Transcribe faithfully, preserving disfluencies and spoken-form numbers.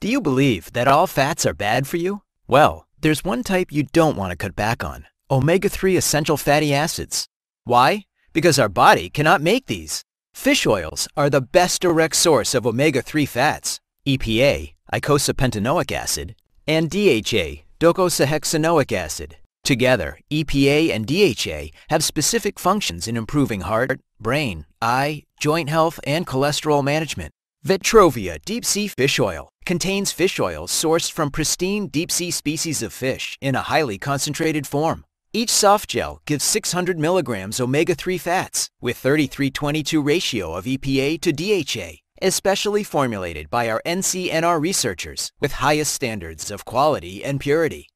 Do you believe that all fats are bad for you? Well, there's one type you don't want to cut back on, omega three essential fatty acids. Why? Because our body cannot make these. Fish oils are the best direct source of omega three fats, E P A, eicosapentaenoic acid, and D H A, docosahexaenoic acid. Together, E P A and D H A have specific functions in improving heart, brain, eye, joint health, and cholesterol management. Vitrovea deep-sea fish oil contains fish oil sourced from pristine deep-sea species of fish in a highly concentrated form. Each soft gel gives six hundred milligrams omega three fats with thirty-three twenty-two ratio of E P A to D H A, especially formulated by our N C N R researchers with highest standards of quality and purity.